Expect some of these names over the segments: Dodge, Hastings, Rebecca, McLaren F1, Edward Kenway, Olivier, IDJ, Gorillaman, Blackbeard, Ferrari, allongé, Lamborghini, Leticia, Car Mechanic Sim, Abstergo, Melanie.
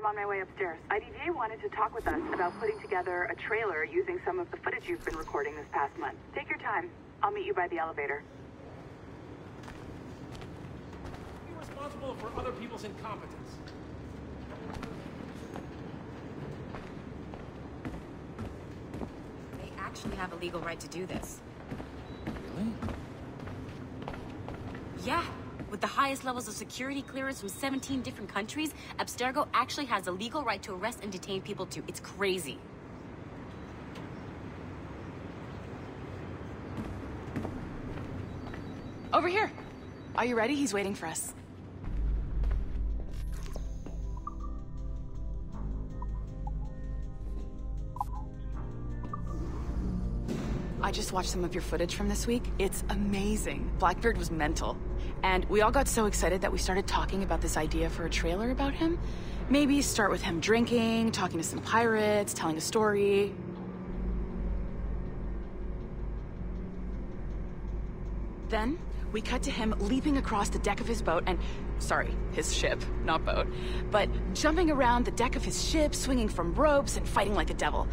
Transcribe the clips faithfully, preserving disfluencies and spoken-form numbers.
I'm on my way upstairs. I D J wanted to talk with us about putting together a trailer using some of the footage you've been recording this past month. Take your time. I'll meet you by the elevator. Be responsible for other people's incompetence. They actually have a legal right to do this. Really? Yeah. With the highest levels of security clearance from seventeen different countries, Abstergo actually has a legal right to arrest and detain people too. It's crazy. Over here. Are you ready? He's waiting for us. I just watched some of your footage from this week. It's amazing. Blackbeard was mental. And we all got so excited that we started talking about this idea for a trailer about him. Maybe start with him drinking, talking to some pirates, telling a story. Then we cut to him leaping across the deck of his boat and, sorry, his ship, not boat, but jumping around the deck of his ship, swinging from ropes and fighting like a devil.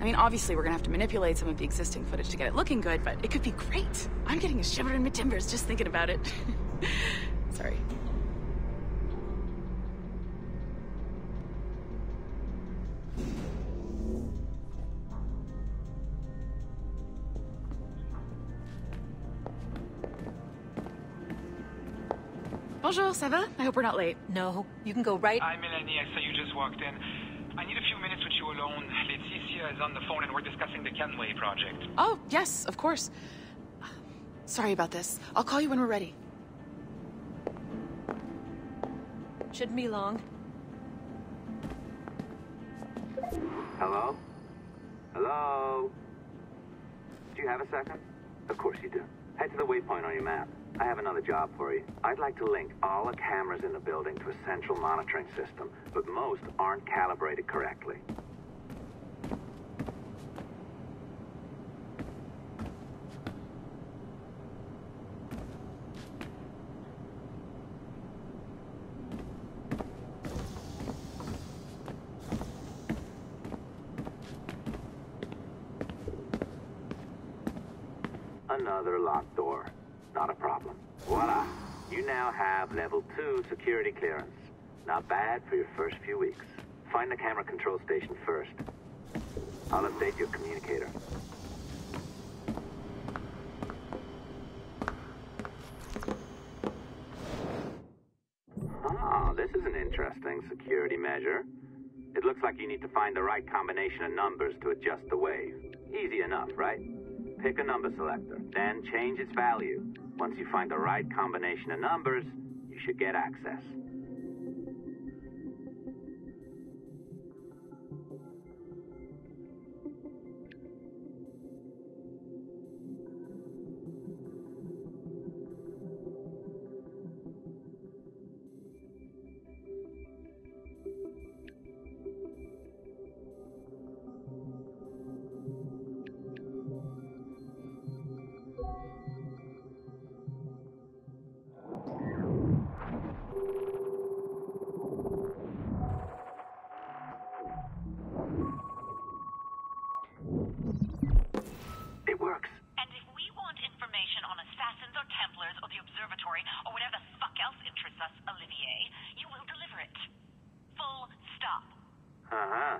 I mean, obviously we're gonna have to manipulate some of the existing footage to get it looking good, but it could be great. I'm getting a shiver in my timbers just thinking about it. Sorry. Bonjour, ça va? I hope we're not late. No, you can go right- Hi, Melanie, I saw you just walked in. I need a few minutes with you alone. Leticia is on the phone and we're discussing the Kenway project. Oh, yes, of course. Sorry about this. I'll call you when we're ready. Shouldn't be long. Hello? Hello? Do you have a second? Of course you do. Head to the waypoint on your map. I have another job for you. I'd like to link all the cameras in the building to a central monitoring system, but most aren't calibrated correctly. Another locked door. Not a problem. Voila! You now have level two security clearance. Not bad for your first few weeks. Find the camera control station first. I'll update your communicator. Ah, this is an interesting security measure. It looks like you need to find the right combination of numbers to adjust the wave. Easy enough, right? Pick a number selector, then change its value. Once you find the right combination of numbers, you should get access. Or whatever the fuck else interests us, Olivier, you will deliver it. Full stop. Uh-huh.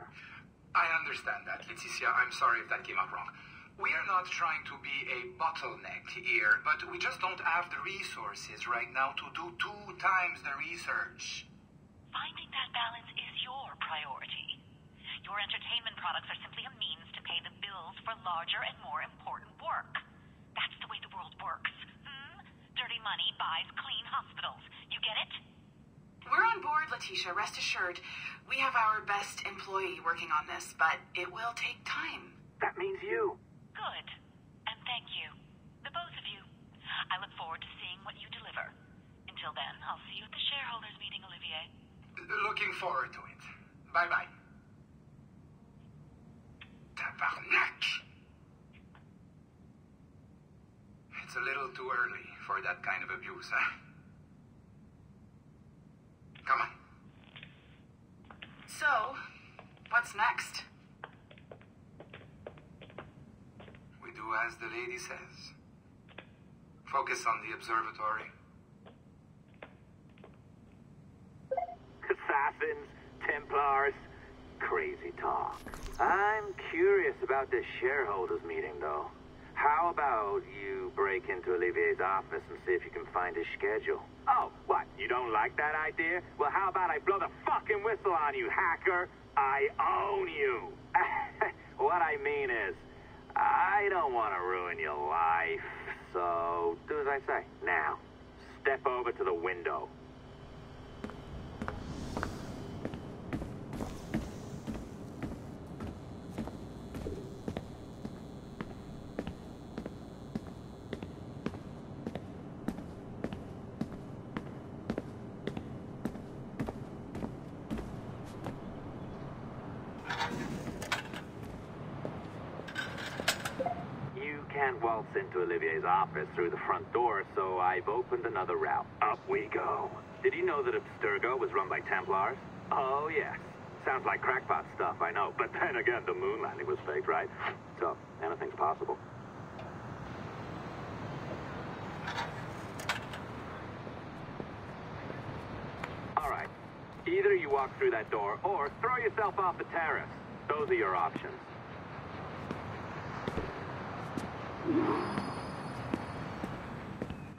I understand that, Leticia. I'm sorry if that came up wrong. We are not trying to be a bottleneck here, but we just don't have the resources right now to do two times the research. Finding that balance is your priority. Your entertainment products are simply a means to pay the bills for larger and more important work. That's the way the world works. Dirty money buys clean hospitals. You get it? We're on board, Leticia. Rest assured. We have our best employee working on this, but it will take time. That means you. Good. And thank you. The both of you. I look forward to seeing what you deliver. Until then, I'll see you at the shareholders meeting, Olivier. Looking forward to it. Bye-bye. Tabarnak! It's a little too early for that kind of abuse, huh? Come on. So, what's next? We do as the lady says. Focus on the observatory. Assassins, Templars, crazy talk. I'm curious about this shareholders meeting, though. How about you break into Olivier's office and see if you can find his schedule? Oh, what? You don't like that idea? Well, how about I blow the fucking whistle on you, hacker? I own you. What I mean is, I don't want to ruin your life. So, do as I say. Now, step over to the window. Into Olivier's office through the front door, so I've opened another route. Up we go. Did you know that Abstergo was run by Templars? Oh, yes. Sounds like crackpot stuff, I know. But then again, the moon landing was faked, right? So, anything's possible. Alright. Either you walk through that door, or throw yourself off the terrace. Those are your options.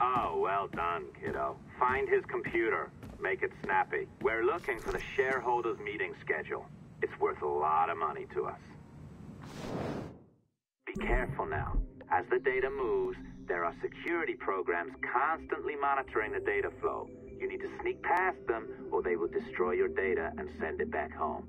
Oh, well done, kiddo. Find his computer. Make it snappy. We're looking for the shareholders' meeting schedule. It's worth a lot of money to us. Be careful now. As the data moves, there are security programs constantly monitoring the data flow. You need to sneak past them, or they will destroy your data and send it back home.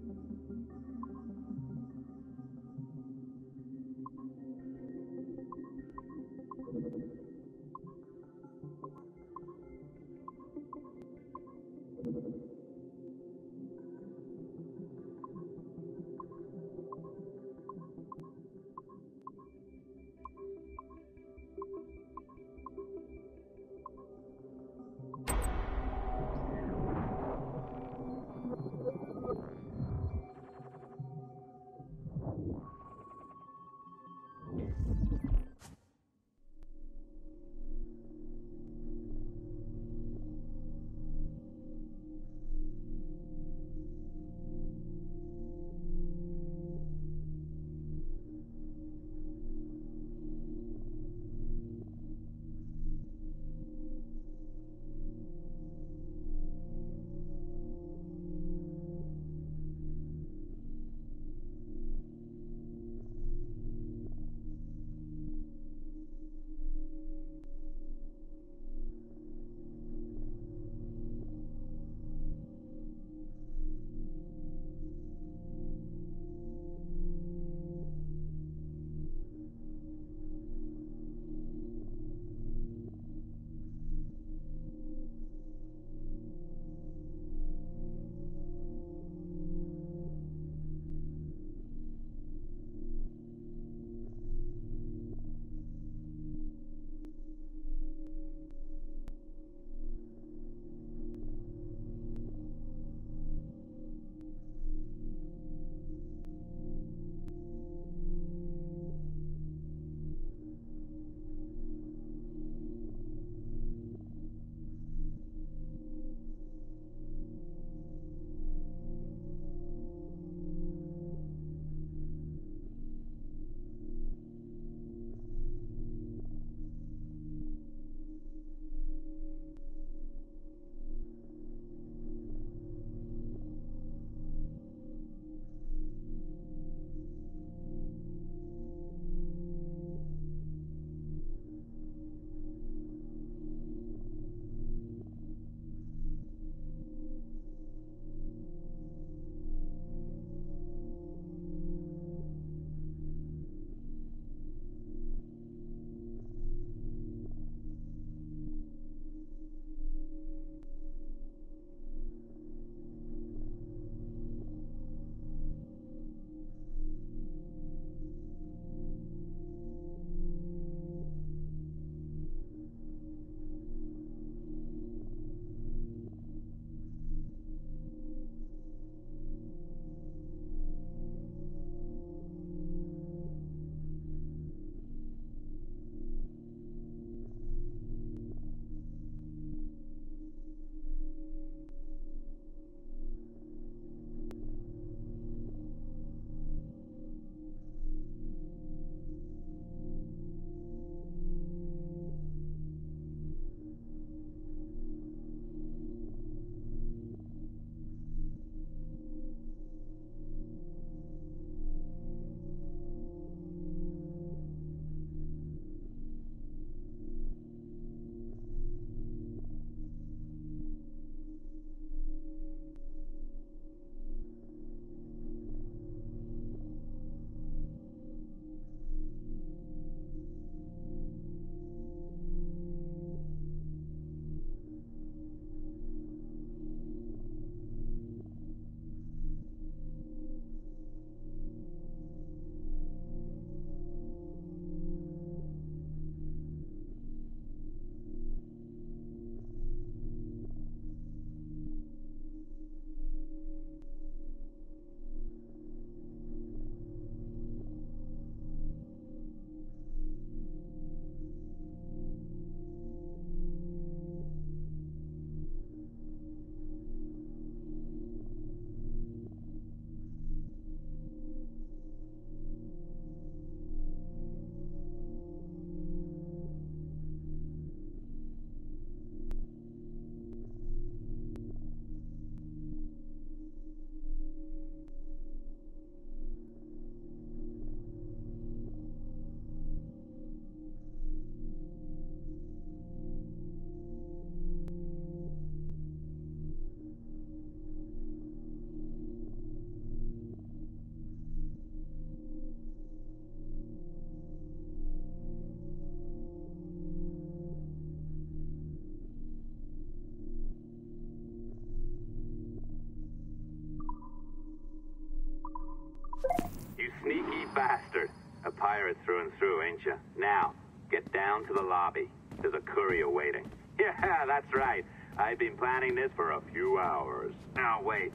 bastard. A pirate through and through, ain't you? Now, get down to the lobby. There's a courier waiting. Yeah, that's right. I've been planning this for a few hours. Now, wait.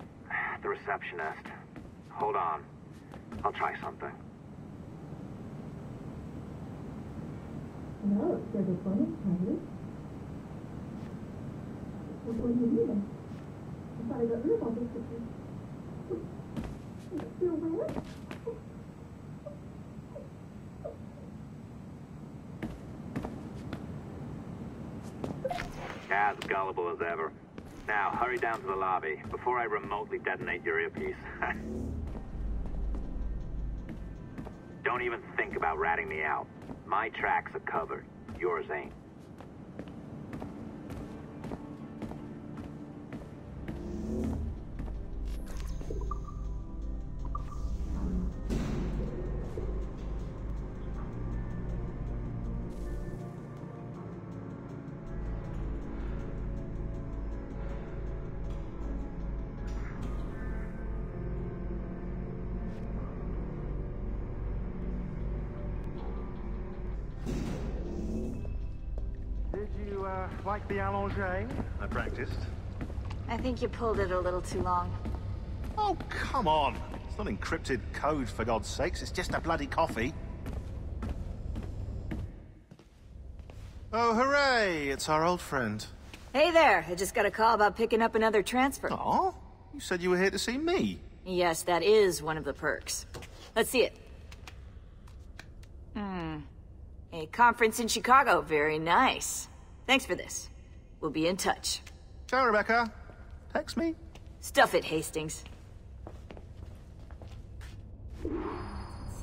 The receptionist. Hold on. I'll try something. No, it's your deployment party. What were you leaving? I thought I got rid of all these pictures. You're still where? As gullible as ever. Now, hurry down to the lobby before I remotely detonate your earpiece. Don't even think about ratting me out. My tracks are covered. Yours ain't. Like the allongé? I practiced. I think you pulled it a little too long. Oh, come on. It's not encrypted code, for God's sakes. It's just a bloody coffee. Oh, hooray! It's our old friend. Hey there. I just got a call about picking up another transfer. Aw? You said you were here to see me. Yes, that is one of the perks. Let's see it. Hmm. A conference in Chicago. Very nice. Thanks for this. We'll be in touch. Ciao, Rebecca. Text me. Stuff it, Hastings.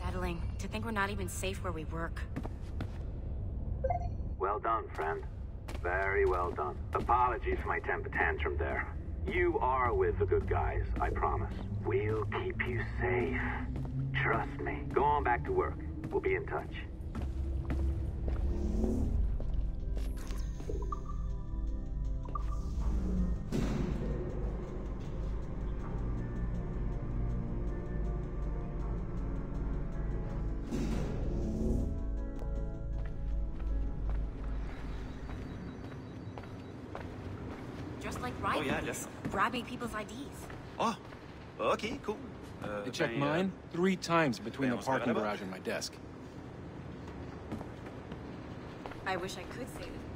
Settling. To think we're not even safe where we work. Well done, friend. Very well done. Apologies for my temper tantrum there. You are with the good guys, I promise. We'll keep you safe. Trust me. Go on back to work. We'll be in touch. Oh, yeah, yes. Grabbing people's I Ds. Oh, okay, cool. Uh, I checked mine uh, three times between the parking garage and my desk. I wish I could say that.